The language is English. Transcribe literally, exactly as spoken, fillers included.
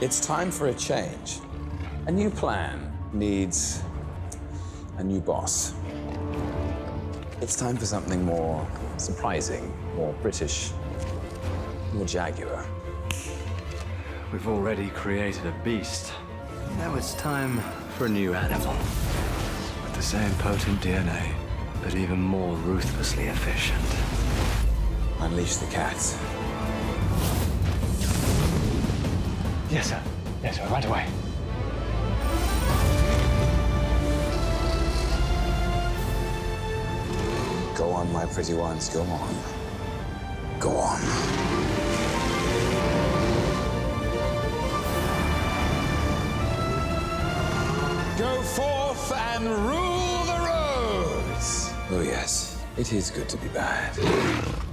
It's time for a change. A new plan needs a new boss. It's time for something more surprising, more British, more Jaguar. We've already created a beast. Now it's time for a new animal. With the same potent D N A, but even more ruthlessly efficient. Unleash the cats. Yes, sir. Yes, sir. Right away. Go on, my pretty ones. Go on. Go on. Go forth and rule the roads. Oh, yes. It is good to be bad.